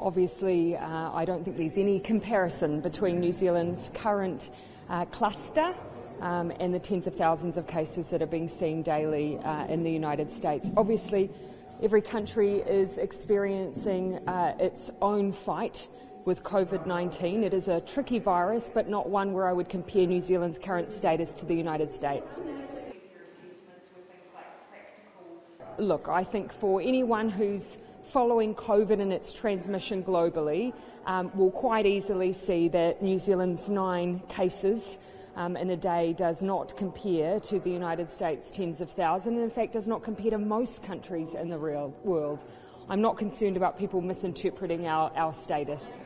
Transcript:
Obviously, I don't think there's any comparison between New Zealand's current cluster and the tens of thousands of cases that are being seen daily in the United States. Obviously, every country is experiencing its own fight with COVID-19. It is a tricky virus, but not one where I would compare New Zealand's current status to the United States. Look, I think for anyone who's following COVID and its transmission globally, we'll quite easily see that New Zealand's 9 cases in a day does not compare to the United States' tens of thousands, and in fact does not compare to most countries in the real world. I'm not concerned about people misinterpreting our status.